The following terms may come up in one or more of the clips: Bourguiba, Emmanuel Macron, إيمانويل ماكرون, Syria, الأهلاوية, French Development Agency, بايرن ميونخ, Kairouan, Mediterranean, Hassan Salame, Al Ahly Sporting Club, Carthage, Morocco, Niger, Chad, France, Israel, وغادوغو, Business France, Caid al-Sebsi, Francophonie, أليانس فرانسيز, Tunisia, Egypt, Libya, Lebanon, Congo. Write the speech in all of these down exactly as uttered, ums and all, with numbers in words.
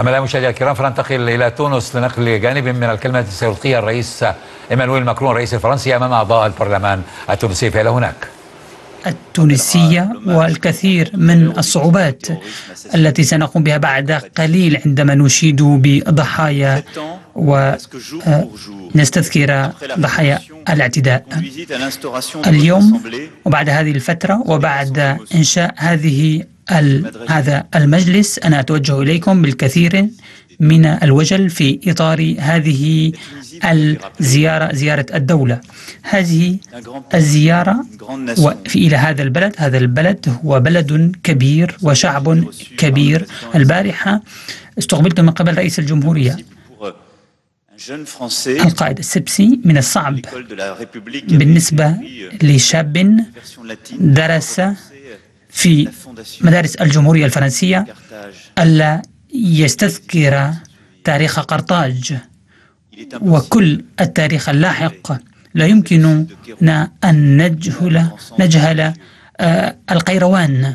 حملة مشاهدينا الكرام، فننتقل إلى تونس لنقل جانب من الكلمة سيلقيها الرئيس إيمانويل ماكرون الرئيس الفرنسي أمام أعضاء البرلمان التونسي فإلى هناك. التونسية والكثير من الصعوبات التي سنقوم بها بعد قليل عندما نشيد بضحايا ونستذكر ضحايا الاعتداء. اليوم وبعد هذه الفترة وبعد إنشاء هذه هذا المجلس أنا أتوجه إليكم بالكثير من الوجل في إطار هذه الزيارة، زيارة الدولة. هذه الزيارة وفي إلى هذا البلد، هذا البلد هو بلد كبير وشعب كبير. البارحة استقبلت من قبل رئيس الجمهورية القائد السبسي. من الصعب بالنسبة لشاب درس في مدارس الجمهورية الفرنسية ألا يستذكر تاريخ قرطاج وكل التاريخ اللاحق. لا يمكننا أن نجهل نجهل القيروان،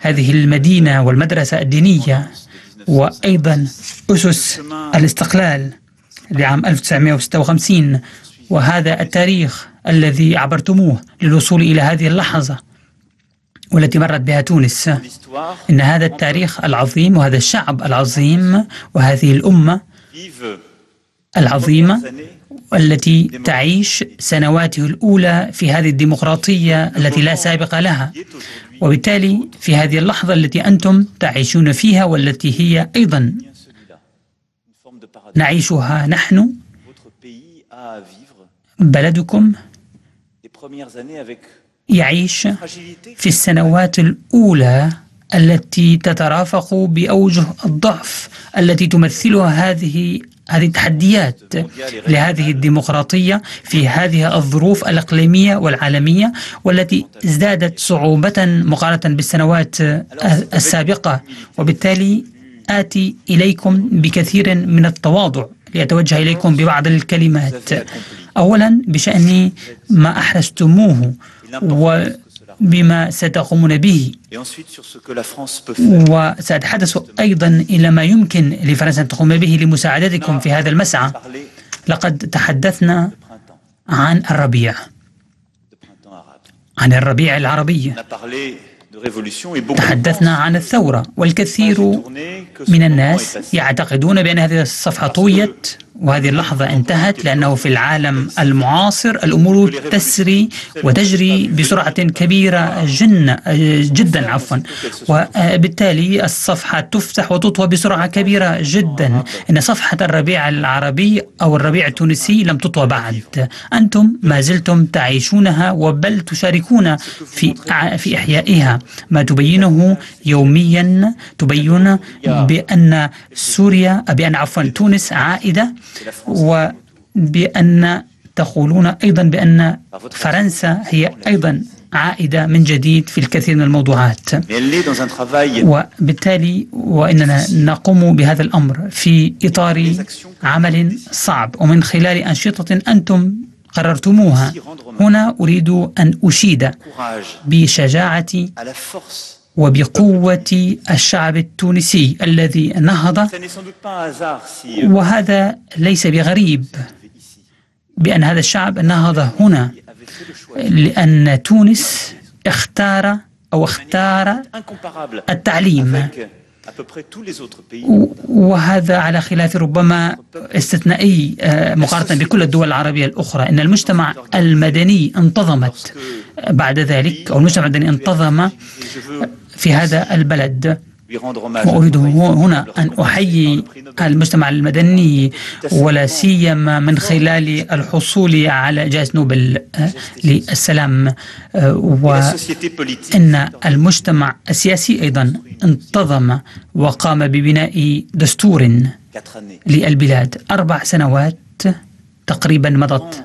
هذه المدينة والمدرسة الدينية وأيضا أسس الاستقلال لعام ألف وتسعمئة وستة وخمسين، وهذا التاريخ الذي عبرتموه للوصول إلى هذه اللحظة والتي مرت بها تونس. إن هذا التاريخ العظيم وهذا الشعب العظيم وهذه الأمة العظيمة التي تعيش سنواته الأولى في هذه الديمقراطية التي لا سابق لها، وبالتالي في هذه اللحظة التي أنتم تعيشون فيها والتي هي أيضا نعيشها نحن، بلدكم يعيش في السنوات الأولى التي تترافق بأوجه الضعف التي تمثلها هذه هذه التحديات لهذه الديمقراطية في هذه الظروف الإقليمية والعالمية والتي ازدادت صعوبة مقارنة بالسنوات السابقة. وبالتالي آتي إليكم بكثير من التواضع لأتوجه إليكم ببعض الكلمات. أولا بشأن ما أحرزتموه وبما ستقومون به، وسأتحدث أيضا إلى ما يمكن لفرنسا أن تقوم به لمساعدتكم في هذا المسعى. لقد تحدثنا عن الربيع، عن الربيع العربي، تحدثنا عن الثورة، والكثير من الناس يعتقدون بأن هذه الصفحة طويت وهذه اللحظة انتهت، لأنه في العالم المعاصر الأمور تسري وتجري بسرعة كبيرة جن جدا عفوا وبالتالي الصفحة تفتح وتطوى بسرعة كبيرة جدا. إن صفحة الربيع العربي أو الربيع التونسي لم تطوى بعد، أنتم ما زلتم تعيشونها وبل تشاركون في في إحيائها. ما تبينه يوميا تبين بأن سوريا بأن عفوا تونس عائدة، وبأن تقولون أيضا بأن فرنسا هي أيضا عائدة من جديد في الكثير من الموضوعات. وبالتالي وإننا نقوم بهذا الأمر في إطار عمل صعب ومن خلال أنشطة أنتم قررتموها. هنا أريد أن أشيد بشجاعة وبقوة الشعب التونسي الذي نهض، وهذا ليس بغريب بأن هذا الشعب نهض هنا لأن تونس اختار أو اختار التعليم، وهذا على خلاف ربما استثنائي مقارنة بكل الدول العربية الأخرى. إن المجتمع المدني انتظمت بعد ذلك، أو المجتمع المدني انتظم في هذا البلد، وأريد هنا أن أحيي المجتمع المدني ولا سيما من خلال الحصول على جائزة نوبل للسلام، وأن المجتمع السياسي أيضا انتظم وقام ببناء دستور للبلاد. أربع سنوات تقريبا مضت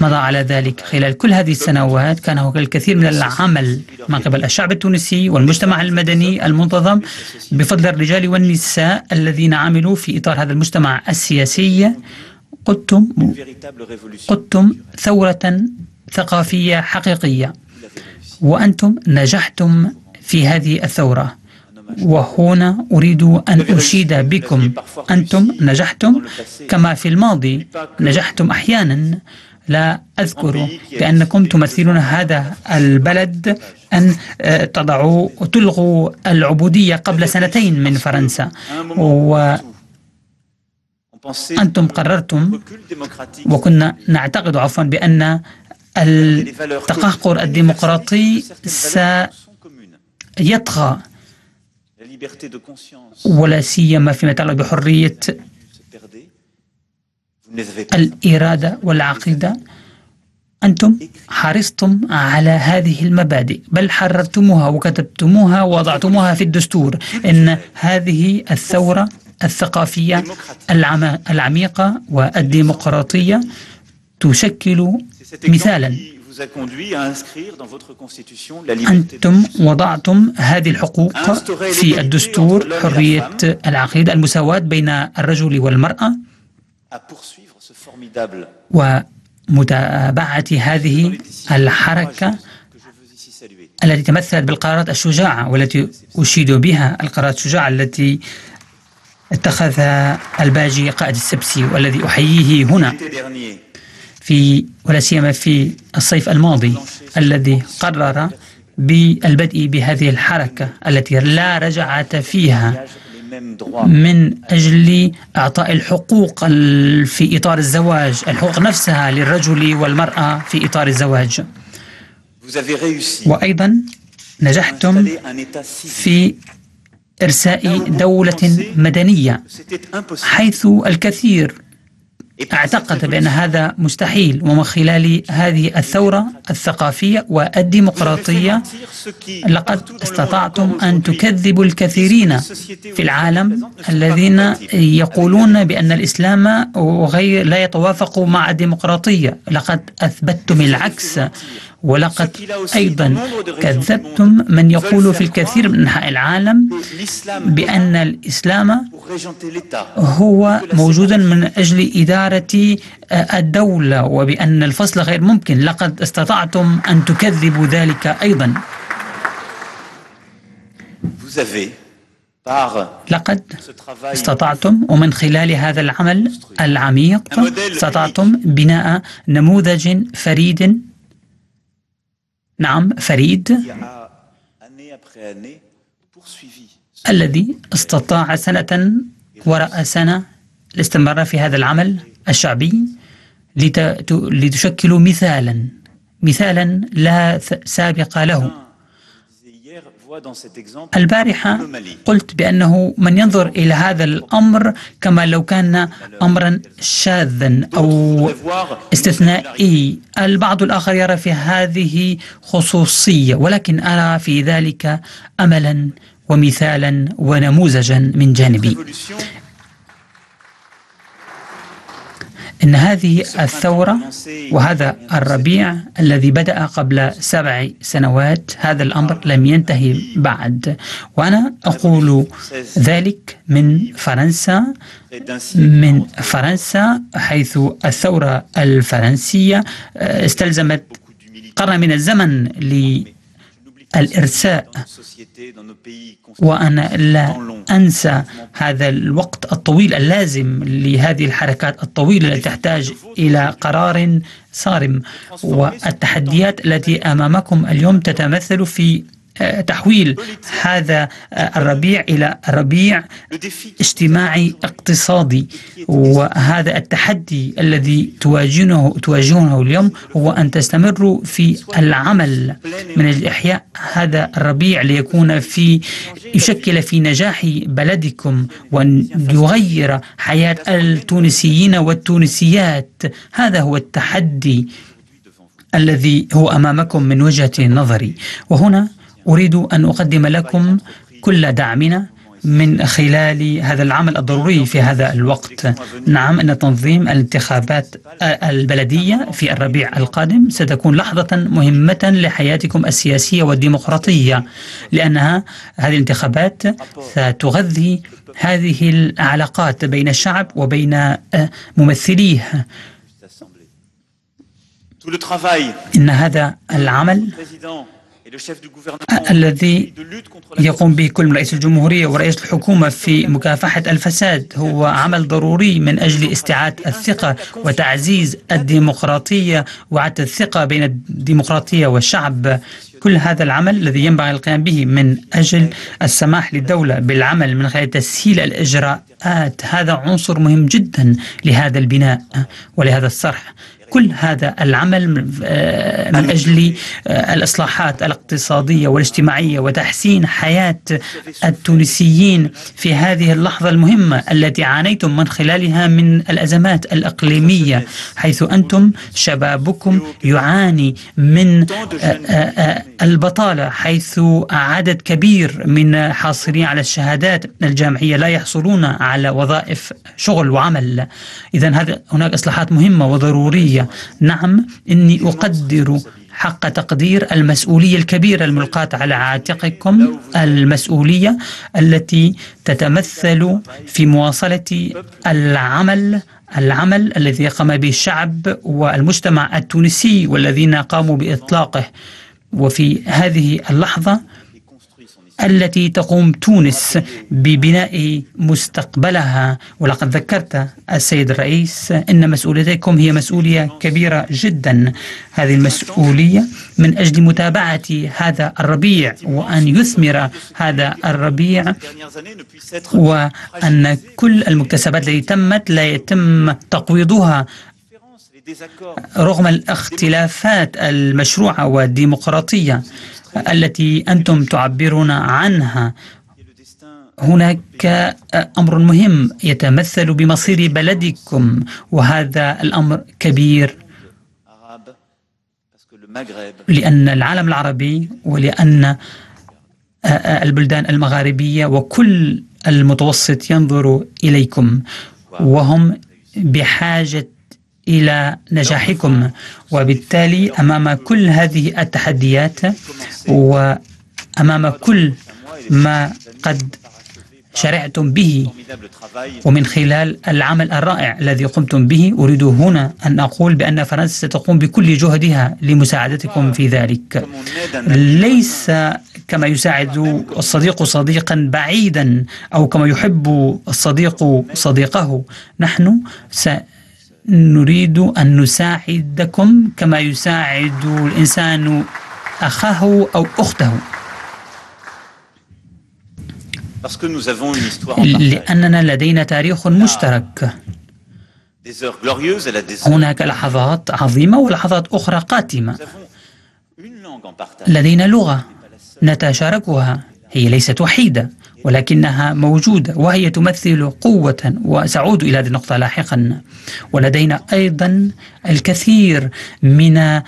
مضى على ذلك. خلال كل هذه السنوات كان هناك الكثير من العمل من قبل الشعب التونسي والمجتمع المدني المنتظم بفضل الرجال والنساء الذين عملوا في إطار هذا المجتمع السياسي. قدتم قدتم ثورة ثقافية حقيقية، وأنتم نجحتم في هذه الثورة، وهنا أريد أن أشيد بكم، أنتم نجحتم كما في الماضي نجحتم أحيانا، لا أذكر بأنكم تمثلون هذا البلد أن تضعوا تلغوا العبودية قبل سنتين من فرنسا، و أنتم قررتم وكنا نعتقد عفوا بأن التقهقر الديمقراطي سيطغى، ولا سيما فيما يتعلق بحرية الإرادة والعقيدة. أنتم حرصتم على هذه المبادئ، بل حررتموها وكتبتموها ووضعتموها في الدستور. إن هذه الثورة الثقافية العميقة والديمقراطية تشكل مثالا. أنتم وضعتم هذه الحقوق في الدستور، حرية العقيدة، المساواة بين الرجل والمرأة، ومتابعة هذه الحركة التي تمثلت بالقرارات الشجاعة والتي أشيد بها، القرارات الشجاعة التي اتخذ الباجي قائد السبسي والذي أحييه هنا، في ولا سيما في الصيف الماضي، الذي قرر بالبدء بهذه الحركة التي لا رجعة فيها من أجل إعطاء الحقوق في إطار الزواج، الحقوق نفسها للرجل والمرأة في إطار الزواج. وأيضا نجحتم في إرساء دولة مدنية، حيث الكثير اعتقد بأن هذا مستحيل. ومن خلال هذه الثورة الثقافية والديمقراطية لقد استطعتم أن تكذبوا الكثيرين في العالم الذين يقولون بأن الإسلام غير لا يتوافق مع الديمقراطية. لقد أثبتم العكس، ولقد أيضا كذبتم من يقول في الكثير من أنحاء العالم بأن الإسلام هو موجودا من أجل إدارة الدولة وبأن الفصل غير ممكن. لقد استطعتم أن تكذبوا ذلك أيضا. لقد استطعتم، ومن خلال هذا العمل العميق استطعتم بناء نموذج فريد، نعم فريد، الذي استطاع سنة وراء سنة الاستمرار في هذا العمل الشعبي لتشكل مثالا مثالا لا سابق له. البارحة قلت بأنه من ينظر إلى هذا الأمر كما لو كان أمرا شاذا أو استثنائي، البعض الآخر يرى في هذه خصوصية، ولكن أرى في ذلك أملا ومثالا ونموذجا من جانبي. إن هذه الثورة وهذا الربيع الذي بدأ قبل سبع سنوات، هذا الأمر لم ينتهي بعد، وأنا أقول ذلك من فرنسا، من فرنسا، حيث الثورة الفرنسية استلزمت قرن من الزمن للإرساء، وأنا لا أنسى هذا الوقت الطويل اللازم لهذه الحركات الطويلة التي تحتاج إلى قرار صارم. والتحديات التي أمامكم اليوم تتمثل في تحويل هذا الربيع إلى ربيع اجتماعي اقتصادي، وهذا التحدي الذي تواجهونه تواجهونه اليوم هو أن تستمروا في العمل من أجل إحياء هذا الربيع ليكون في يشكل في نجاح بلدكم وأن يغير حياة التونسيين والتونسيات. هذا هو التحدي الذي هو أمامكم من وجهة نظري، وهنا أريد أن أقدم لكم كل دعمنا من خلال هذا العمل الضروري في هذا الوقت. نعم، أن تنظيم الانتخابات البلدية في الربيع القادم ستكون لحظة مهمة لحياتكم السياسية والديمقراطية، لأنها هذه الانتخابات ستغذي هذه العلاقات بين الشعب وبين ممثليه. إن هذا العمل الذي يقوم به كل رئيس الجمهورية ورئيس الحكومة في مكافحة الفساد هو عمل ضروري من أجل استعادة الثقة وتعزيز الديمقراطية وإعادة الثقة بين الديمقراطية والشعب. كل هذا العمل الذي ينبغي القيام به من أجل السماح للدولة بالعمل من خلال تسهيل الإجراءات، هذا عنصر مهم جدا لهذا البناء ولهذا الصرح. كل هذا العمل من أجل الإصلاحات الاقتصادية والاجتماعية وتحسين حياة التونسيين في هذه اللحظة المهمة التي عانيتم من خلالها من الأزمات الإقليمية، حيث أنتم شبابكم يعاني من البطالة، حيث عدد كبير من حاصلين على الشهادات الجامعية لا يحصلون على وظائف شغل وعمل. إذن هذا هناك إصلاحات مهمة وضرورية. نعم، إني أقدر حق تقدير المسؤولية الكبيرة الملقاة على عاتقكم، المسؤولية التي تتمثل في مواصلة العمل العمل الذي قام به الشعب والمجتمع التونسي والذين قاموا بإطلاقه. وفي هذه اللحظة التي تقوم تونس ببناء مستقبلها، ولقد ذكرت السيد الرئيس أن مسؤوليتكم هي مسؤولية كبيرة جدا، هذه المسؤولية من أجل متابعة هذا الربيع وأن يثمر هذا الربيع، وأن كل المكتسبات التي تمت لا يتم تقويضها رغم الاختلافات المشروعة والديمقراطية التي أنتم تعبرون عنها. هناك أمر مهم يتمثل بمصير بلدكم، وهذا الأمر كبير لأن العالم العربي ولأن البلدان المغاربية وكل المتوسط ينظر إليكم، وهم بحاجة إلى نجاحكم. وبالتالي أمام كل هذه التحديات وأمام كل ما قد شرعتم به ومن خلال العمل الرائع الذي قمتم به، أريد هنا أن أقول بأن فرنسا ستقوم بكل جهدها لمساعدتكم في ذلك، ليس كما يساعد الصديق صديقا بعيدا أو كما يحب الصديق صديقه. نحن س نريد أن نساعدكم كما يساعد الإنسان أخاه أو أخته، لأننا لدينا تاريخ مشترك. هناك لحظات عظيمة ولحظات أخرى قاتمة. لدينا لغة نتشاركها، هي ليست وحيدة ولكنها موجودة، وهي تمثل قوة، وسأعود إلى هذه النقطة لاحقا. ولدينا أيضا الكثير من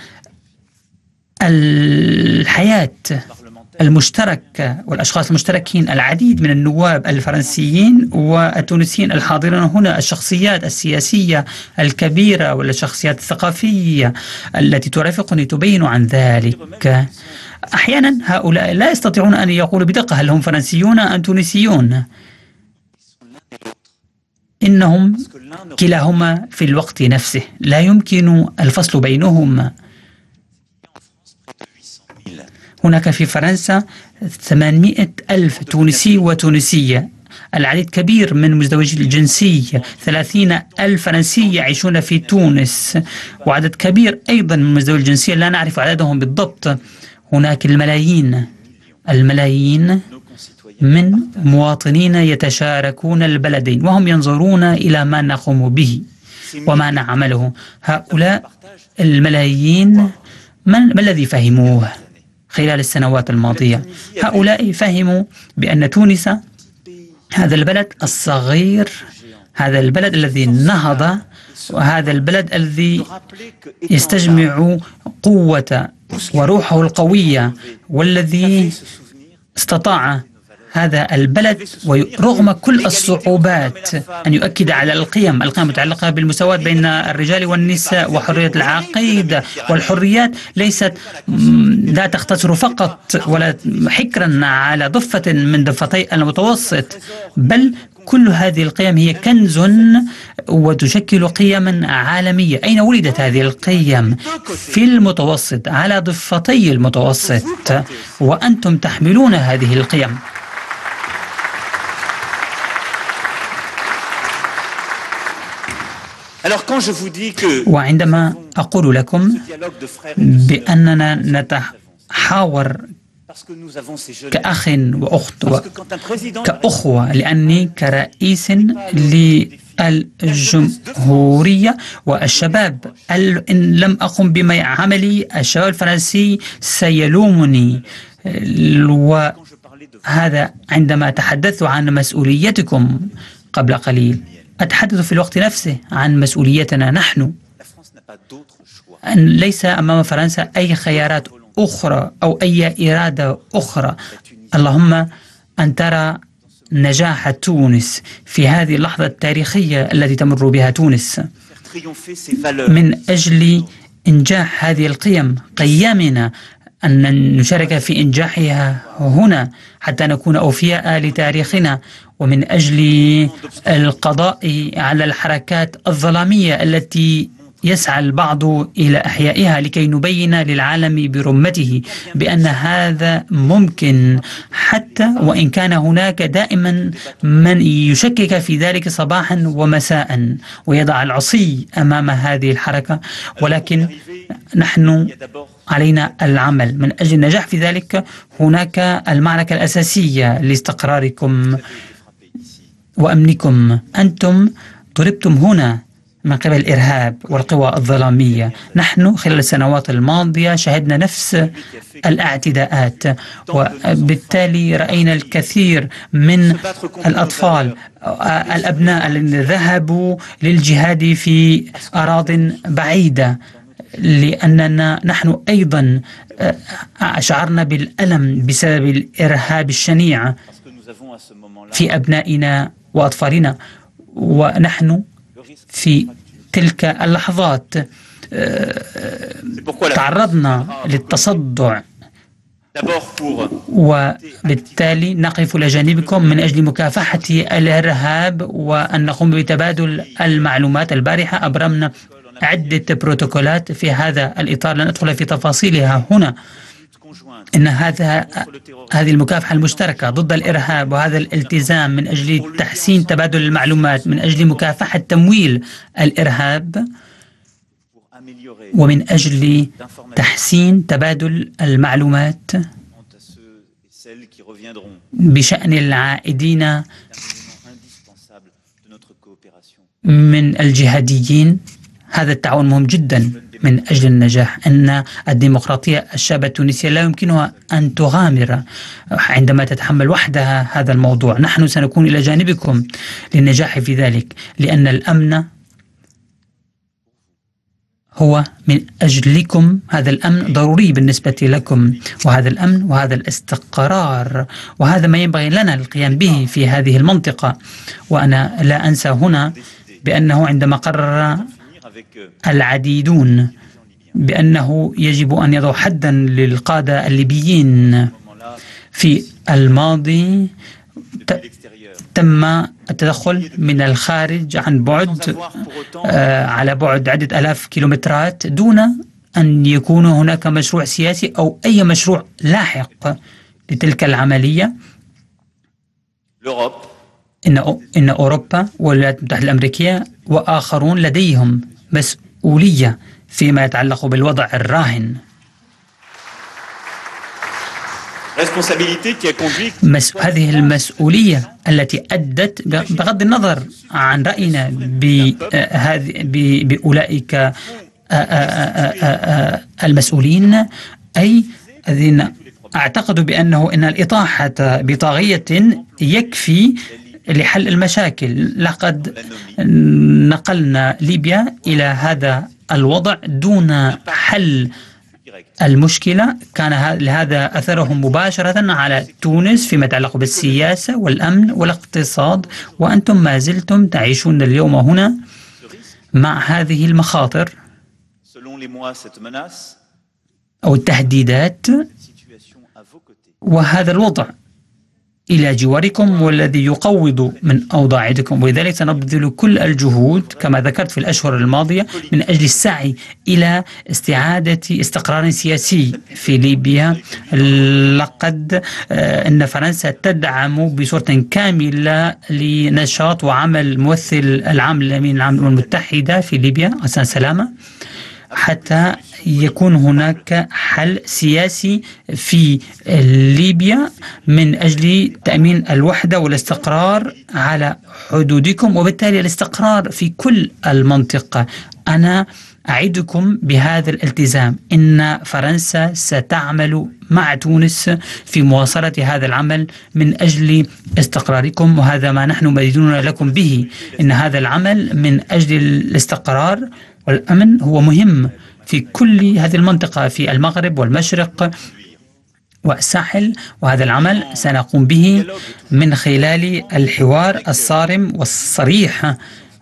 الحياة المشتركة والأشخاص المشتركين، العديد من النواب الفرنسيين والتونسيين الحاضرين هنا، الشخصيات السياسية الكبيرة والشخصيات الثقافية التي ترافقني تبين عن ذلك. أحيانا هؤلاء لا يستطيعون أن يقولوا بدقة هل هم فرنسيون أم تونسيون، إنهم كلاهما في الوقت نفسه، لا يمكن الفصل بينهما. هناك في فرنسا ثمانمئة ألف تونسي وتونسية، العديد كبير من مزدوجي الجنسية، ثلاثين ألف فرنسي يعيشون في تونس، وعدد كبير أيضا من مزدوجي الجنسية لا نعرف عددهم بالضبط. هناك الملايين الملايين من مواطنين يتشاركون البلدين، وهم ينظرون إلى ما نقوم به وما نعمله. هؤلاء الملايين ما الذي فهموه خلال السنوات الماضية؟ هؤلاء فهموا بأن تونس، هذا البلد الصغير، هذا البلد الذي نهض، وهذا البلد الذي يستجمع قوة وروحه القوية، والذي استطاع هذا البلد ورغم كل الصعوبات أن يؤكد على القيم القيم المتعلقة بالمساواة بين الرجال والنساء وحرية العقيدة والحريات ليست لا تقتصر فقط ولا حكرا على ضفة من ضفتي المتوسط بل كل هذه القيم هي كنز وتشكل قيما عالمية. أين ولدت هذه القيم؟ في المتوسط على ضفتي المتوسط وأنتم تحملون هذه القيم. وعندما أقول لكم بأننا نتحاور كأخ وأخت وكأخوة لأني كرئيس للجمهورية والشباب إن لم أقم بعملي الشباب الفرنسي سيلومني وهذا عندما تحدثت عن مسؤوليتكم قبل قليل أتحدث في الوقت نفسه عن مسؤوليتنا نحن أن ليس أمام فرنسا أي خيارات أخرى أو أي إرادة أخرى. اللهم أن ترى نجاح تونس في هذه اللحظة التاريخية التي تمر بها تونس من أجل إنجاح هذه القيم قيمنا أن نشارك في إنجاحها هنا حتى نكون أوفياء لتاريخنا ومن أجل القضاء على الحركات الظلامية التي يسعى البعض إلى إحيائها لكي نبين للعالم برمته بأن هذا ممكن حتى وإن كان هناك دائما من يشكك في ذلك صباحا ومساء ويضع العصي أمام هذه الحركة ولكن نحن علينا العمل من أجل النجاح في ذلك. هناك المعركة الأساسية لاستقراركم وأمنكم. أنتم ضربتم هنا من قبل الإرهاب والقوى الظلامية. نحن خلال السنوات الماضية شهدنا نفس الاعتداءات وبالتالي رأينا الكثير من الأطفال الأبناء الذين ذهبوا للجهاد في أراضٍ بعيدة لأننا نحن أيضا شعرنا بالألم بسبب الإرهاب الشنيع في أبنائنا وأطفالنا ونحن في تلك اللحظات تعرضنا للتصدع وبالتالي نقف لجانبكم من أجل مكافحة الإرهاب وأن نقوم بتبادل المعلومات. البارحة أبرمنا عدة بروتوكولات في هذا الإطار لن أدخل في تفاصيلها هنا. إن هذا هذه المكافحة المشتركة ضد الإرهاب وهذا الالتزام من أجل تحسين تبادل المعلومات من أجل مكافحة تمويل الإرهاب ومن أجل تحسين تبادل المعلومات بشأن العائدين من الجهاديين. هذا التعاون مهم جداً من أجل النجاح. أن الديمقراطية الشابة التونسية لا يمكنها أن تغامر عندما تتحمل وحدها هذا الموضوع. نحن سنكون إلى جانبكم للنجاح في ذلك لأن الأمن هو من أجلكم. هذا الأمن ضروري بالنسبة لكم وهذا الأمن وهذا الاستقرار وهذا ما ينبغي لنا القيام به في هذه المنطقة. وأنا لا أنسى هنا بأنه عندما قرر العديدون بأنه يجب أن يضع حدا للقادة الليبيين في الماضي تم التدخل من الخارج عن بعد على بعد عدة آلاف كيلومترات دون أن يكون هناك مشروع سياسي أو أي مشروع لاحق لتلك العملية. إن إن أوروبا والولايات المتحدة الأمريكية وآخرون لديهم مسؤولية فيما يتعلق بالوضع الراهن. هذه المسؤولية التي أدت بغض النظر عن رأينا بأولئك المسؤولين أي الذين أعتقدوا بأنه إن الإطاحة بطاغية يكفي لحل المشاكل. لقد نقلنا ليبيا إلى هذا الوضع دون حل المشكلة كان لهذا أثرهم مباشرة على تونس فيما يتعلق بالسياسة والأمن والاقتصاد، وأنتم ما زلتم تعيشون اليوم هنا مع هذه المخاطر أو التهديدات وهذا الوضع إلى جواركم والذي يقوض من أوضاعكم، ولذلك سنبذل كل الجهود كما ذكرت في الأشهر الماضية من أجل السعي إلى استعادة استقرار سياسي في ليبيا. لقد أن فرنسا تدعم بصورة كاملة لنشاط وعمل ممثل العام الأمين العام للأمم المتحدة في ليبيا حسن سلامة حتى يكون هناك حل سياسي في ليبيا من أجل تأمين الوحدة والاستقرار على حدودكم وبالتالي الاستقرار في كل المنطقة. أنا أعدكم بهذا الالتزام، إن فرنسا ستعمل مع تونس في مواصلة هذا العمل من أجل استقراركم، وهذا ما نحن مدينون لكم به، إن هذا العمل من أجل الاستقرار والأمن هو مهم في كل هذه المنطقة في المغرب والمشرق والساحل، وهذا العمل سنقوم به من خلال الحوار الصارم والصريح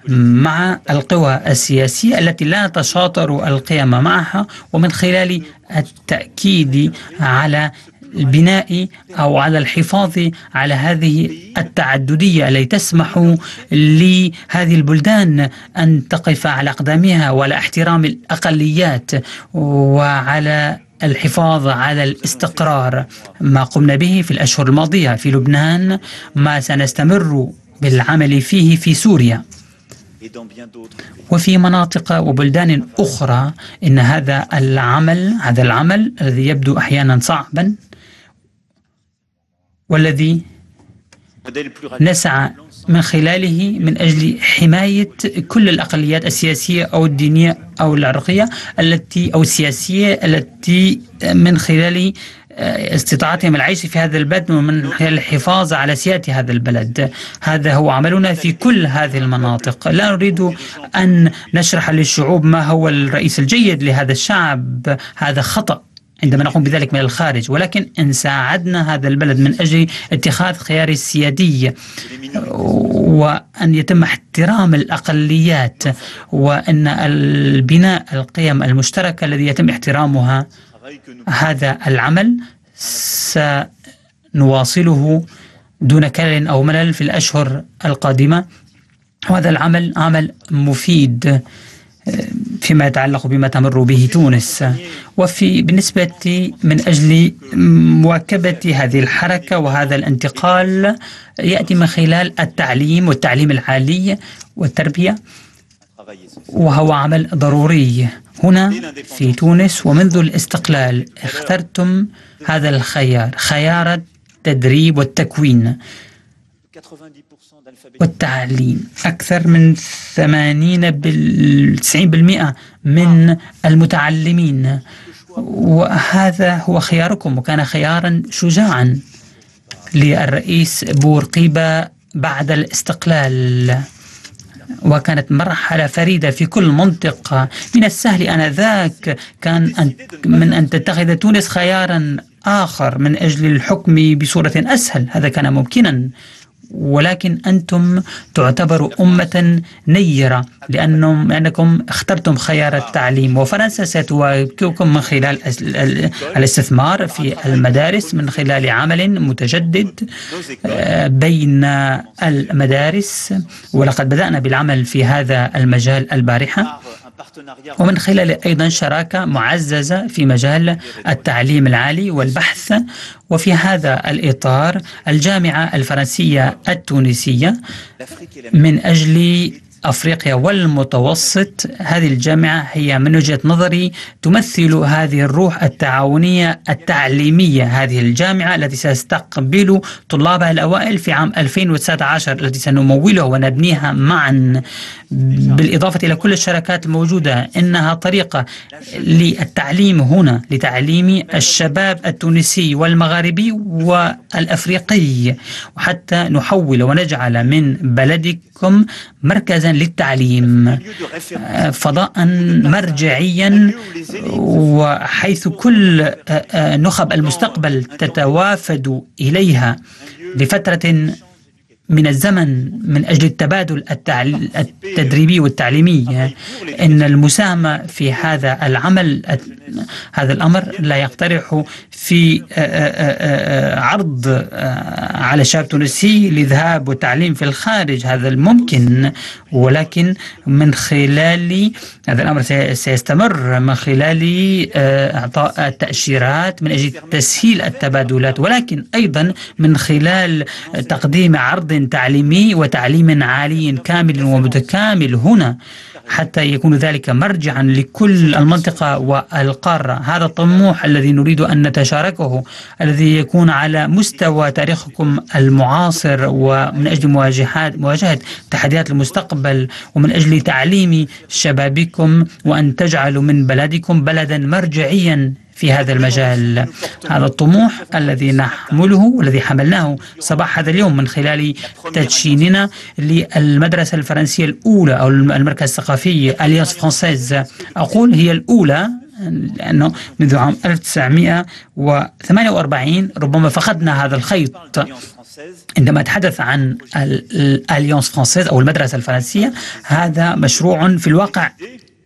مع القوى السياسية التي لا تشاطر القيام معها، ومن خلال التأكيد على البناء أو على الحفاظ على هذه التعددية التي تسمح لهذه البلدان أن تقف على أقدامها وعلى احترام الأقليات وعلى الحفاظ على الاستقرار. ما قمنا به في الأشهر الماضية في لبنان ما سنستمر بالعمل فيه في سوريا وفي مناطق وبلدان أخرى، إن هذا العمل هذا العمل الذي يبدو أحيانا صعبا والذي نسعى من خلاله من أجل حماية كل الأقليات السياسية أو الدينية أو العرقية التي أو السياسية التي من خلال استطاعتهم العيش في هذا البلد ومن خلال الحفاظ على سيادة هذا البلد. هذا هو عملنا في كل هذه المناطق. لا نريد أن نشرح للشعوب ما هو الرئيس الجيد لهذا الشعب، هذا خطأ عندما نقوم بذلك من الخارج، ولكن إن ساعدنا هذا البلد من أجل اتخاذ خيار سيادي وأن يتم احترام الأقليات وأن البناء القيم المشتركة الذي يتم احترامها، هذا العمل سنواصله دون كلل أو ملل في الأشهر القادمة، وهذا العمل عمل مفيد فيما يتعلق بما تمر به تونس. وفي بالنسبة من أجل مواكبة هذه الحركة وهذا الانتقال يأتي من خلال التعليم والتعليم العالي والتربية، وهو عمل ضروري. هنا في تونس ومنذ الاستقلال اخترتم هذا الخيار، خيار التدريب والتكوين والتعليم. أكثر من ثمانين بالتسعين بالمئة من المتعلمين، وهذا هو خياركم وكان خيارا شجاعا للرئيس بورقيبة بعد الاستقلال، وكانت مرحلة فريدة في كل منطقة. من السهل آنذاك كان أن من أن تتخذ تونس خيارا آخر من أجل الحكم بصورة أسهل، هذا كان ممكنا، ولكن أنتم تعتبروا أمة نيرة لأنهم لأنكم اخترتم خيار التعليم. وفرنسا ستواكبكم من خلال الاستثمار في المدارس من خلال عمل متجدد بين المدارس، ولقد بدأنا بالعمل في هذا المجال البارحة، ومن خلال أيضا شراكة معززة في مجال التعليم العالي والبحث. وفي هذا الإطار الجامعة الفرنسية التونسية من أجل أفريقيا والمتوسط، هذه الجامعة هي من وجهة نظري تمثل هذه الروح التعاونية التعليمية، هذه الجامعة التي سيستقبل طلابها الأوائل في عام ألفين وتسعة عشر التي سنمولها ونبنيها معا، بالإضافة إلى كل الشراكات الموجودة. إنها طريقة للتعليم هنا لتعليم الشباب التونسي والمغاربي والأفريقي، وحتى نحول ونجعل من بلدكم مركزا مركزا للتعليم، فضاء مرجعيا وحيث كل نخب المستقبل تتوافد إليها لفترة من الزمن من أجل التبادل التدريبي والتعليمي. إن المساهمة في هذا العمل هذا الأمر لا يقترح في عرض على شاب تونسي للذهاب والتعليم في الخارج، هذا الممكن، ولكن من خلال هذا الأمر سيستمر من خلال إعطاء التأشيرات من أجل تسهيل التبادلات، ولكن أيضا من خلال تقديم عرض تعليمي وتعليم عالي كامل ومتكامل هنا حتى يكون ذلك مرجعا لكل المنطقة والقارة. هذا الطموح الذي نريد أن نتشاركه، الذي يكون على مستوى تاريخكم المعاصر، ومن أجل مواجهة تحديات المستقبل، ومن أجل تعليم شبابكم، وأن تجعلوا من بلدكم بلدا مرجعيا في هذا المجال. هذا الطموح الذي نحمله والذي حملناه صباح هذا اليوم من خلال تدشيننا للمدرسة الفرنسية الأولى أو المركز الثقافي أليانس فرانسيز، أقول هي الأولى لأنه منذ عام ألف وتسعمئة وثمانية وأربعين ربما فقدنا هذا الخيط. عندما أتحدث عن الأليانس فرانسيز أو المدرسة الفرنسية، هذا مشروع في الواقع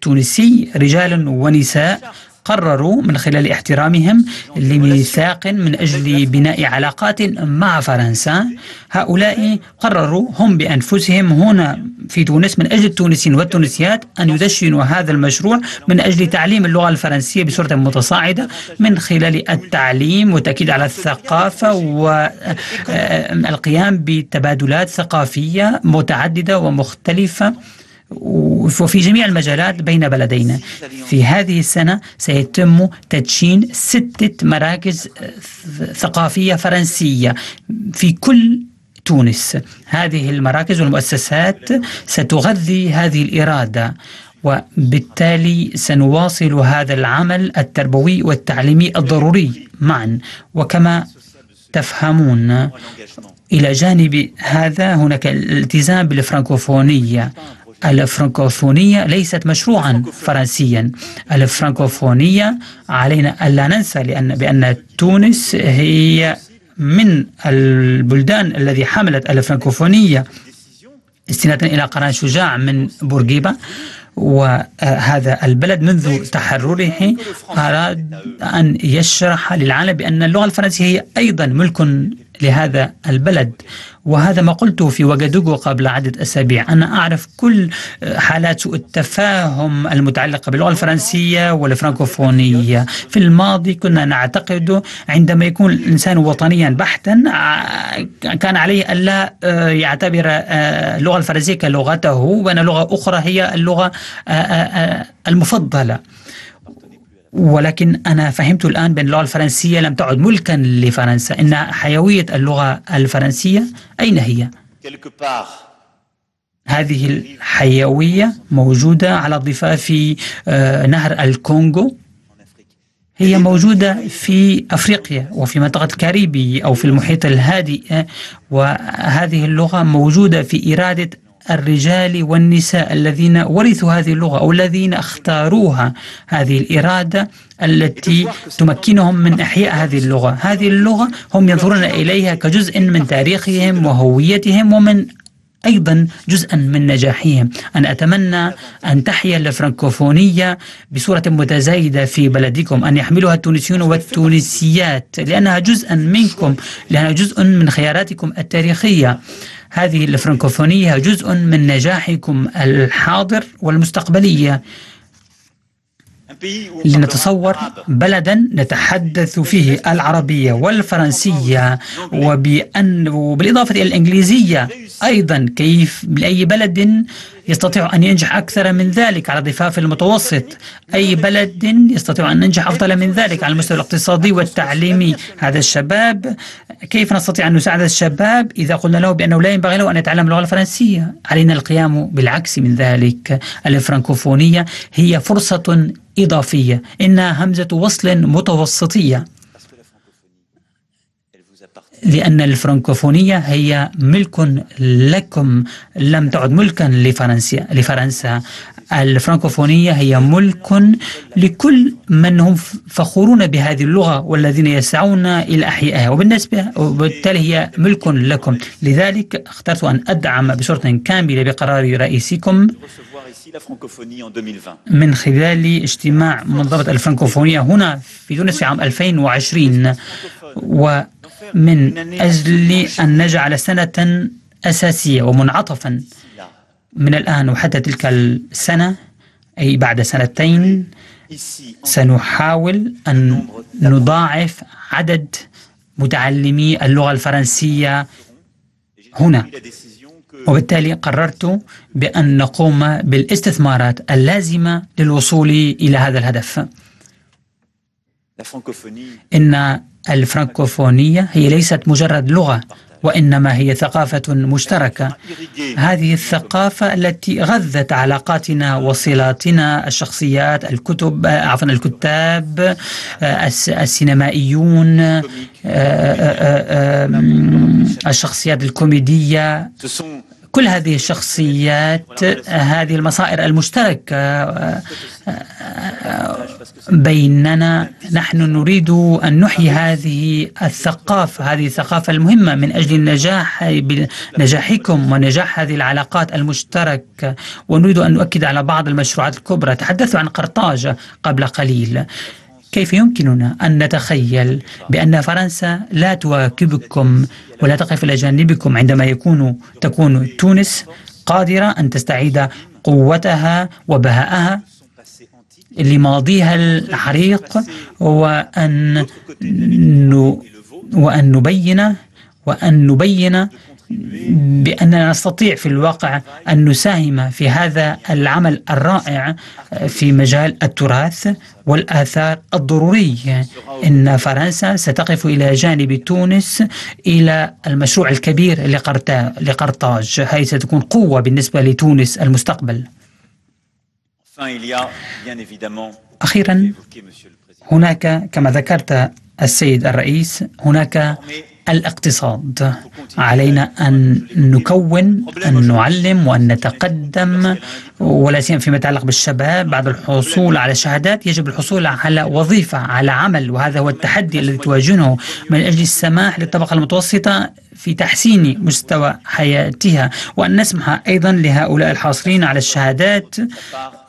تونسي، رجال ونساء قرروا من خلال احترامهم لميثاق من أجل بناء علاقات مع فرنسا، هؤلاء قرروا هم بأنفسهم هنا في تونس من أجل التونسيين والتونسيات أن يدشنوا هذا المشروع من أجل تعليم اللغة الفرنسية بصورة متصاعدة من خلال التعليم والتأكيد على الثقافة والقيام بتبادلات ثقافية متعددة ومختلفة وفي جميع المجالات بين بلدينا. في هذه السنة سيتم تدشين ستة مراكز ثقافية فرنسية في كل تونس. هذه المراكز والمؤسسات ستغذي هذه الإرادة، وبالتالي سنواصل هذا العمل التربوي والتعليمي الضروري معا. وكما تفهمون، إلى جانب هذا هناك الالتزام بالفرنكوفونية. الفرنكوفونية ليست مشروعا فرنسيا، الفرنكوفونية علينا ألا ننسى لأن بأن تونس هي من البلدان التي حملت الفرنكوفونية استنادا إلى قرار شجاع من بورقيبة، وهذا البلد منذ تحرره أراد أن يشرح للعالم بأن اللغة الفرنسية هي أيضا ملك لهذا البلد. وهذا ما قلته في وغادوغو قبل عدة أسابيع. أنا أعرف كل حالات سوء التفاهم المتعلقة باللغة الفرنسية والفرنكوفونية. في الماضي كنا نعتقد عندما يكون الإنسان وطنيا بحتا كان عليه ألا يعتبر اللغة الفرنسية كلغته، وأن لغة أخرى هي اللغة المفضلة. ولكن أنا فهمت الآن بأن اللغة الفرنسية لم تعد ملكا لفرنسا. إن حيوية اللغة الفرنسية أين هي؟ هذه الحيوية موجودة على ضفاف نهر الكونغو، هي موجودة في أفريقيا وفي منطقة الكاريبي أو في المحيط الهادئ، وهذه اللغة موجودة في إرادة الرجال والنساء الذين ورثوا هذه اللغة أو الذين اختاروها، هذه الإرادة التي تمكنهم من إحياء هذه اللغة. هذه اللغة هم ينظرون إليها كجزء من تاريخهم وهويتهم، ومن أيضا جزءا من نجاحهم. أنا أتمنى أن تحيا الفرنكوفونية بصورة متزايدة في بلدكم، أن يحملها التونسيون والتونسيات لأنها جزءا منكم، لأنها جزء من خياراتكم التاريخية. هذه الفرنكوفونية جزء من نجاحكم الحاضر والمستقبلية. لنتصور بلدا نتحدث فيه العربية والفرنسية وبأن وبالإضافة إلى الإنجليزية أيضا، كيف لأي بلد يستطيع أن ينجح أكثر من ذلك على ضفاف المتوسط؟ أي بلد يستطيع أن ينجح أفضل من ذلك على المستوى الاقتصادي والتعليمي؟ هذا الشباب، كيف نستطيع أن نساعد الشباب إذا قلنا له بأنه لا ينبغي له أن يتعلم اللغة الفرنسية؟ علينا القيام بالعكس من ذلك. الفرنكوفونية هي فرصة إضافية، إنها همزة وصل متوسطية. لأن الفرنكوفونية هي ملك لكم، لم تعد ملكا لفرنسا لفرنسا الفرنكوفونية هي ملك لكل من هم فخورون بهذه اللغة والذين يسعون إلى أحيائها، وبالنسبة وبالتالي هي ملك لكم. لذلك اخترت أن أدعم بصورة كاملة بقرار رئيسكم من خلال اجتماع منظمة الفرنكوفونية هنا في تونس عام ألفين وعشرين، ومن أجل أن نجعل سنة أساسية ومنعطفا من الآن وحتى تلك السنة، أي بعد سنتين، سنحاول أن نضاعف عدد متعلمي اللغة الفرنسية هنا. وبالتالي قررت بأن نقوم بالاستثمارات اللازمة للوصول إلى هذا الهدف. إن الفرنكوفونية هي ليست مجرد لغة، وإنما هي ثقافة مشتركة. هذه الثقافة التي غذت علاقاتنا وصلاتنا، الشخصيات، الكتب، عفوا الكتاب، السينمائيون، الشخصيات الكوميدية، كل هذه الشخصيات، هذه المصائر المشتركة بيننا. نحن نريد أن نحيي هذه الثقافة، هذه الثقافة المهمة من أجل النجاح بنجاحكم ونجاح هذه العلاقات المشتركة. ونريد أن نؤكد على بعض المشروعات الكبرى. تحدثت عن قرطاج قبل قليل. كيف يمكننا أن نتخيل بأن فرنسا لا تواكبكم ولا تقف إلى جانبكم عندما يكون تكون تونس قادرة أن تستعيد قوتها وبهاءها لماضيها الحريق، وأن وأن نبين وأن نبين بأننا نستطيع في الواقع أن نساهم في هذا العمل الرائع في مجال التراث والآثار الضروري. إن فرنسا ستقف إلى جانب تونس إلى المشروع الكبير لقرطاج، هي ستكون قوة بالنسبة لتونس المستقبل. أخيرا، هناك كما ذكرت السيد الرئيس، هناك الاقتصاد. علينا أن نكون، أن نعلم وأن نتقدم، ولا سيما فيما يتعلق بالشباب. بعد الحصول على شهادات يجب الحصول على وظيفة، على عمل، وهذا هو التحدي الذي تواجهه من أجل السماح للطبقة المتوسطة في تحسين مستوى حياتها، وأن نسمح أيضا لهؤلاء الحاصلين على الشهادات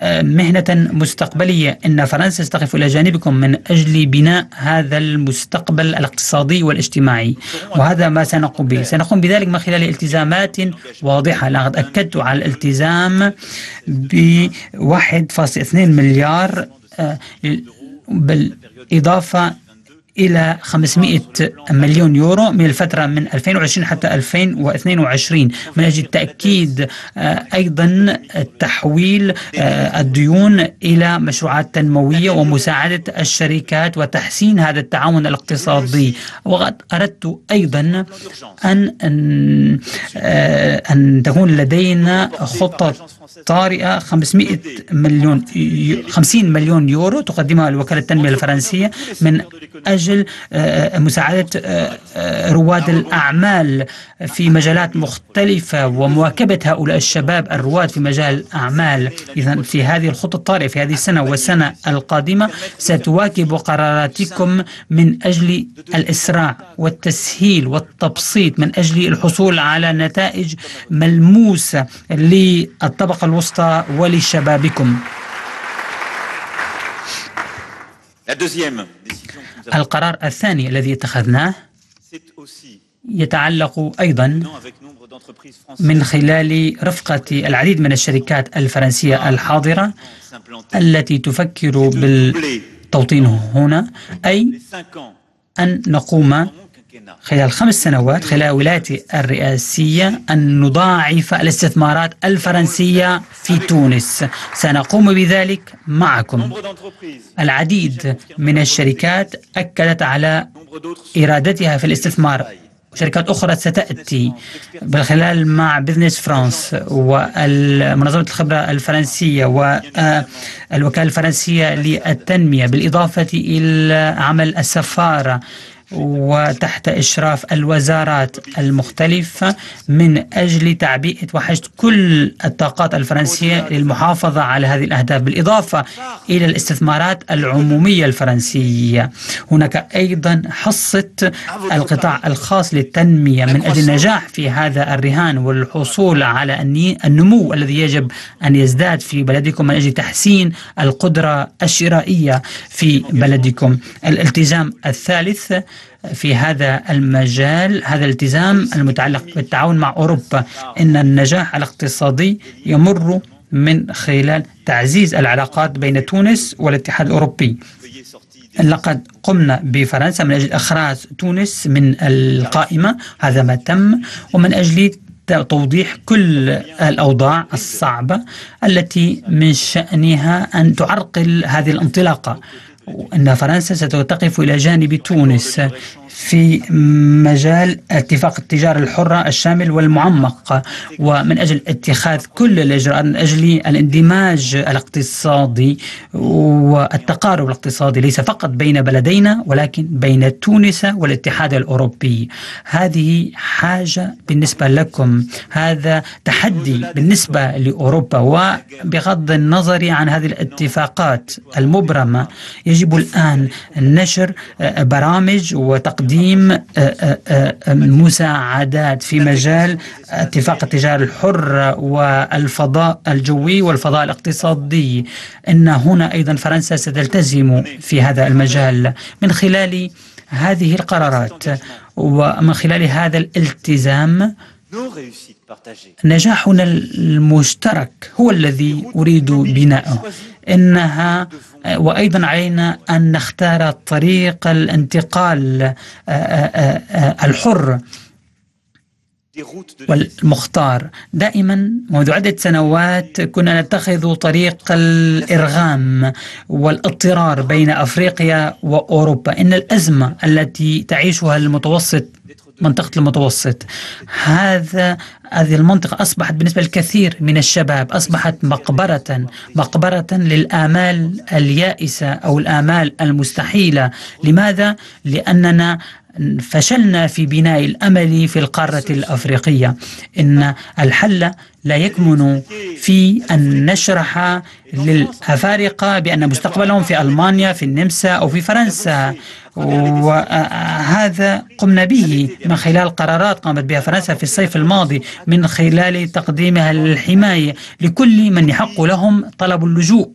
مهنة مستقبلية. إن فرنسا ستقف إلى جانبكم من أجل بناء هذا المستقبل الاقتصادي والاجتماعي، وهذا ما سنقوم به. سنقوم بذلك من خلال التزامات واضحة. لقد أكدت على الالتزام ب واحد فاصلة اثنين مليار، بالإضافة إلى خمسمئة مليون يورو من الفترة من ألفين وعشرين حتى ألفين واثنين وعشرين، من أجل التأكيد أيضا تحويل الديون إلى مشروعات تنموية ومساعدة الشركات وتحسين هذا التعاون الاقتصادي. وقد أردت أيضا أن أن, أن تكون لدينا خطة طارئة خمسمئة مليون خمسين مليون يورو تقدمها الوكالة التنمية الفرنسية من أجل مساعدة رواد الأعمال في مجالات مختلفة ومواكبة هؤلاء الشباب الرواد في مجال الأعمال. إذا في هذه الخطة الطارئة في هذه السنة والسنة القادمة ستواكب قراراتكم من أجل الإسراع والتسهيل والتبسيط، من أجل الحصول على نتائج ملموسة للطبقة الوسطى ولشبابكم. القرار الثاني الذي اتخذناه يتعلق أيضا من خلال رفقة العديد من الشركات الفرنسية الحاضرة التي تفكر بالتوطين هنا، أي أن نقوم خلال خمس سنوات خلال ولايتي الرئاسية أن نضاعف الاستثمارات الفرنسية في تونس. سنقوم بذلك معكم. العديد من الشركات أكدت على إرادتها في الاستثمار، شركات أخرى ستأتي بالخلال مع بيزنس فرانس ومنظمة الخبرة الفرنسية والوكالة الفرنسية للتنمية، بالإضافة إلى عمل السفارة وتحت إشراف الوزارات المختلفة من أجل تعبئة وحشد كل الطاقات الفرنسية للمحافظة على هذه الأهداف، بالإضافة إلى الاستثمارات العمومية الفرنسية. هناك أيضا حصة القطاع الخاص للتنمية من أجل النجاح في هذا الرهان والحصول على النمو الذي يجب أن يزداد في بلدكم من أجل تحسين القدرة الشرائية في بلدكم. الالتزام الثالث في هذا المجال، هذا الالتزام المتعلق بالتعاون مع أوروبا. إن النجاح الاقتصادي يمر من خلال تعزيز العلاقات بين تونس والاتحاد الأوروبي. لقد قمنا بفرنسا من أجل إخراج تونس من القائمة، هذا ما تم، ومن أجل توضيح كل الأوضاع الصعبة التي من شأنها أن تعرقل هذه الانطلاقة، وأن فرنسا ستقف إلى جانب تونس في مجال اتفاق التجارة الحرة الشامل والمعمق، ومن أجل اتخاذ كل الإجراءات من أجل الاندماج الاقتصادي والتقارب الاقتصادي ليس فقط بين بلدينا ولكن بين تونس والاتحاد الأوروبي. هذه حاجة بالنسبة لكم، هذا تحدي بالنسبة لأوروبا، وبغض النظر عن هذه الاتفاقات المبرمة يجب الآن نشر برامج وتقديم تقديم مساعدات في مجال اتفاق التجارة الحرة والفضاء الجوي والفضاء الاقتصادي. إن هنا أيضا فرنسا ستلتزم في هذا المجال من خلال هذه القرارات ومن خلال هذا الالتزام. نجاحنا المشترك هو الذي أريد بناؤه. إنها وأيضا علينا أن نختار طريق الانتقال الحر والمختار. دائما منذ عدة سنوات كنا نتخذ طريق الإرغام والاضطرار بين أفريقيا وأوروبا. إن الأزمة التي تعيشها المتوسط منطقة المتوسط، هذا هذه المنطقة أصبحت بالنسبة للكثير من الشباب أصبحت مقبرة مقبرة للآمال اليائسة أو الآمال المستحيلة. لماذا؟ لأننا فشلنا في بناء الأمل في القارة الأفريقية. إن الحل لا يكمن في أن نشرح للأفارقة بأن مستقبلهم في ألمانيا، في النمسا أو في فرنسا، وهذا قمنا به من خلال قرارات قامت بها فرنسا في الصيف الماضي من خلال تقديمها الحماية لكل من يحق لهم طلب اللجوء،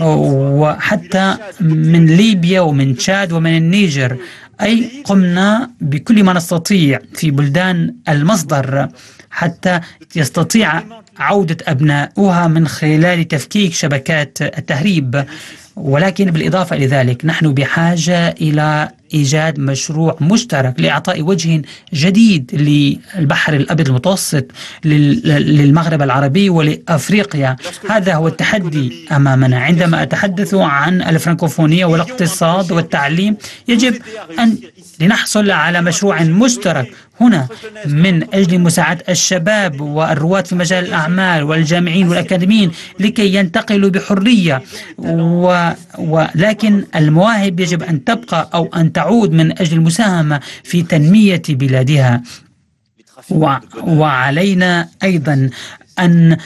وحتى من ليبيا ومن تشاد ومن النيجر. أي قمنا بكل ما نستطيع في بلدان المصدر حتى يستطيع عودة أبناؤها من خلال تفكيك شبكات التهريب. ولكن بالإضافة إلى ذلك نحن بحاجة إلى إيجاد مشروع مشترك لإعطاء وجه جديد للبحر الأبيض المتوسط، للمغرب العربي ولأفريقيا. هذا هو التحدي أمامنا. عندما أتحدث عن الفرنكوفونية والاقتصاد والتعليم يجب أن لنحصل على مشروع مشترك هنا من أجل مساعدة الشباب والرواد في مجال الأعمال والجامعين والأكاديميين لكي ينتقلوا بحرية، ولكن المواهب يجب أن تبقى أو أن تعود من أجل المساهمة في تنمية بلادها. وعلينا أيضا أن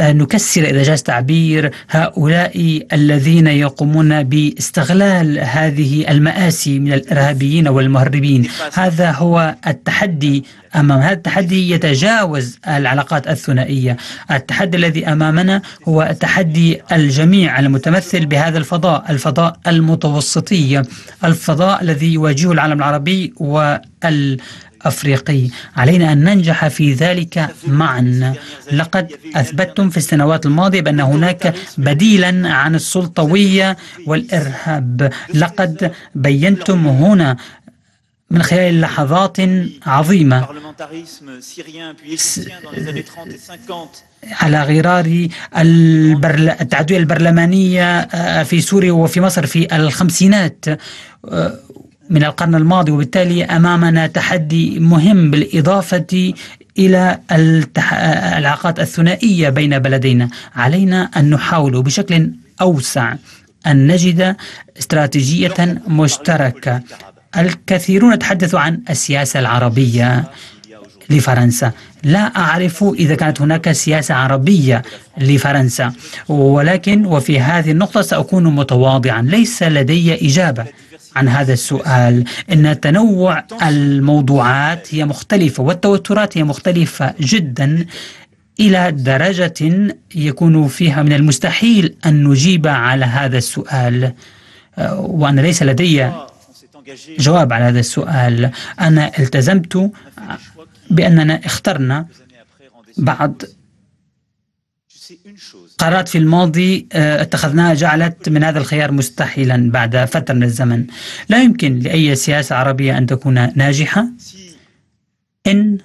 نكسر إذا جاز تعبير هؤلاء الذين يقومون باستغلال هذه المآسي من الإرهابيين والمهربين. هذا هو التحدي أمام هذا التحدي يتجاوز العلاقات الثنائية. التحدي الذي أمامنا هو تحدي الجميع المتمثل بهذا الفضاء، الفضاء المتوسطي، الفضاء الذي يواجهه العالم العربي وال أفريقي. علينا أن ننجح في ذلك معا. لقد أثبتتم في السنوات الماضية بأن هناك بديلا عن السلطوية والإرهاب. لقد بينتم هنا من خلال لحظات عظيمة على غرار التعدوية البرلمانية في سوريا وفي مصر في الخمسينات من القرن الماضي. وبالتالي أمامنا تحدي مهم بالإضافة إلى العلاقات الثنائية بين بلدينا. علينا أن نحاول بشكل أوسع أن نجد استراتيجية مشتركة الكثيرون تحدثوا عن السياسة العربية لفرنسا. لا أعرف إذا كانت هناك سياسة عربية لفرنسا، ولكن وفي هذه النقطة سأكون متواضعا، ليس لدي إجابة عن هذا السؤال. إن تنوع الموضوعات هي مختلفة والتوترات هي مختلفة جدا إلى درجة يكون فيها من المستحيل أن نجيب على هذا السؤال، وأنا ليس لدي جواب على هذا السؤال. أنا التزمت بأننا اخترنا بعض قرارات في الماضي اتخذناها جعلت من هذا الخيار مستحيلا بعد فترة من الزمن. لا يمكن لأي سياسة عربية أن تكون ناجحة إن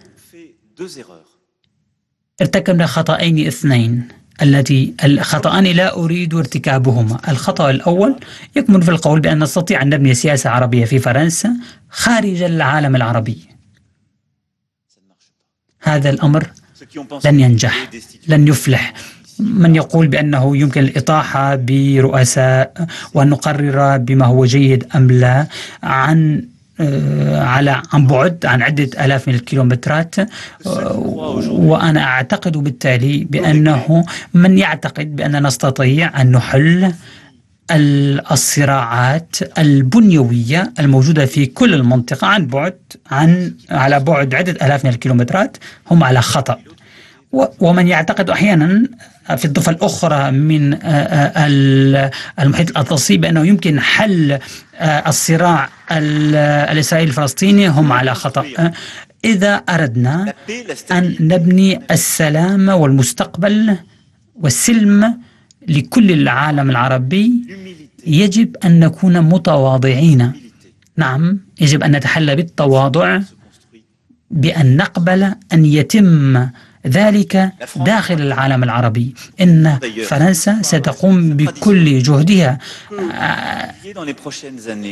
ارتكبنا خطأين اثنين، التي الخطأان لا أريد ارتكابهما. الخطأ الأول يكمن في القول بأن نستطيع أن نبني سياسة عربية في فرنسا خارج العالم العربي. هذا الأمر لن ينجح، لن يفلح. من يقول بأنه يمكن الإطاحة برؤساء وأن نقرر بما هو جيد أم لا عن على عن بعد عن عدة آلاف من الكيلومترات، وأنا أعتقد بالتالي بأنه من يعتقد بأننا نستطيع أن نحل الصراعات البنيوية الموجودة في كل المنطقة عن بعد عن على بعد عدة آلاف من الكيلومترات هم على خطأ. ومن يعتقد أحيانا في الضفة الأخرى من المحيط الأطلسي بأنه يمكن حل الصراع الإسرائيلي الفلسطيني هم على خطأ. إذا أردنا أن نبني السلام والمستقبل والسلم لكل العالم العربي يجب أن نكون متواضعين. نعم، يجب أن نتحلى بالتواضع بأن نقبل أن يتم ذلك داخل العالم العربي. إن فرنسا ستقوم بكل جهدها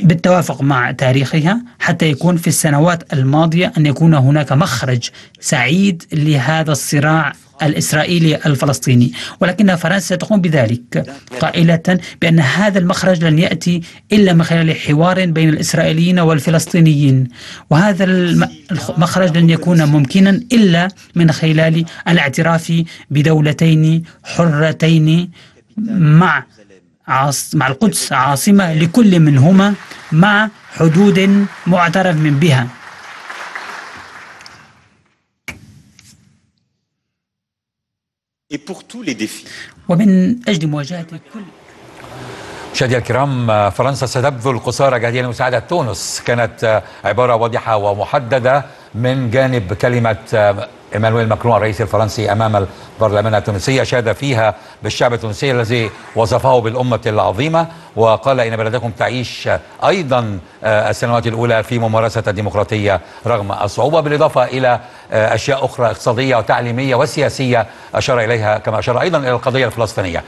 بالتوافق مع تاريخها حتى يكون في السنوات الماضية أن يكون هناك مخرج سعيد لهذا الصراع الإسرائيلي الفلسطيني، ولكن فرنسا ستقوم بذلك قائلة بأن هذا المخرج لن يأتي إلا من خلال حوار بين الإسرائيليين والفلسطينيين، وهذا المخرج لن يكون ممكنا إلا من خلال الاعتراف بدولتين حرتين مع عاص... مع القدس عاصمة لكل منهما مع حدود معترف من بها. ومن أجل مواجهة كل مشاهدينا الكرام، فرنسا ستبذل قصارى جهدها لمساعدة تونس، كانت عبارة واضحة ومحددة من جانب كلمة إيمانويل ماكرون الرئيس الفرنسي أمام البرلمان التونسي، شاد فيها بالشعب التونسي الذي وصفه بالأمة العظيمة، وقال إن بلدكم تعيش أيضا السنوات الأولى في ممارسة الديمقراطية رغم الصعوبة، بالإضافة إلى أشياء أخرى اقتصادية وتعليمية وسياسية أشار إليها، كما أشار أيضا إلى القضية الفلسطينية.